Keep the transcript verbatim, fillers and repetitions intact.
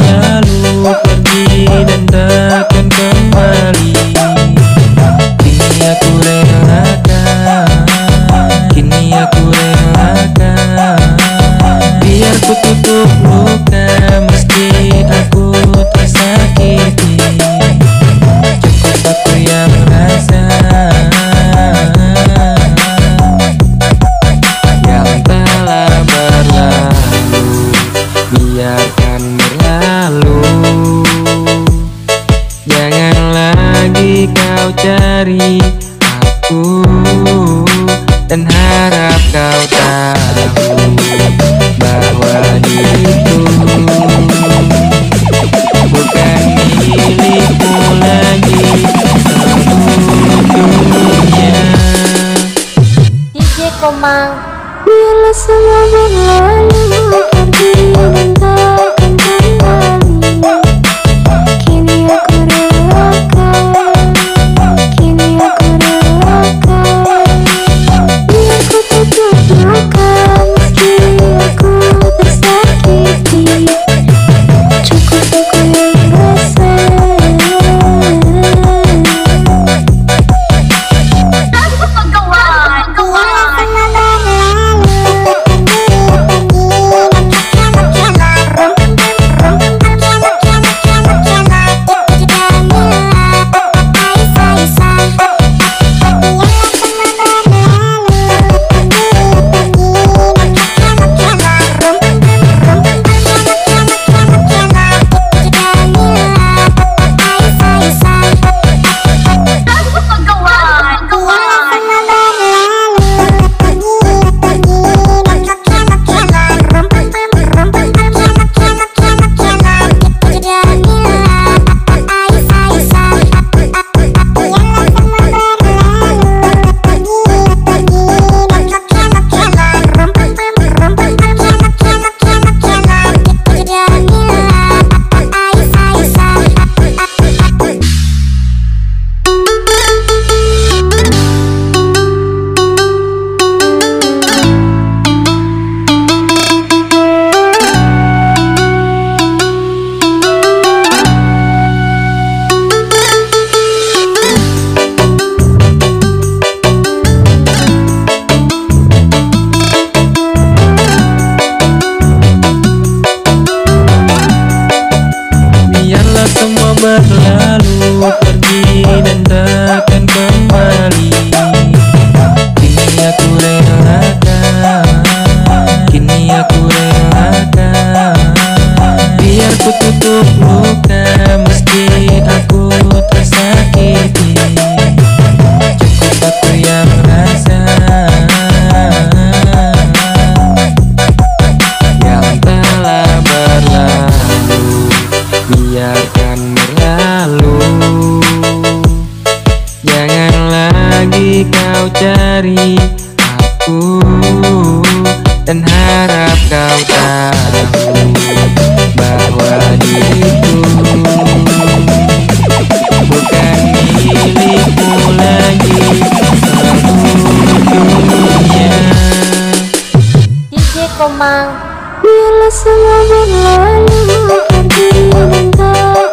Lalu pergi dan takkan kembali, kini aku relakan, kini aku relakan, biar ku tutup luka meski aku tersakiti. Cukup aku yang merasa yang telah berlalu, biarkan berlalu. Jangan lagi kau cari aku, dan harap kau tahu bahwa diriku bukan milikmu lagi seluruh dunia. D J Komang, bila semua berlalu pergi dan tak. Berlalu pergi dan takkan kembali, kini aku relakan, kini aku relakan, biar ku tutup luka meski aku tersakiti. Cukup aku yang merasa yang telah berlalu, biarkan berlalu. Jangan lagi kau cari aku, dan harap kau tahu bahwa diriku bukan milikmu lagi seluruh dunia. D J Komang, bila semua berlalu pergi dan tak.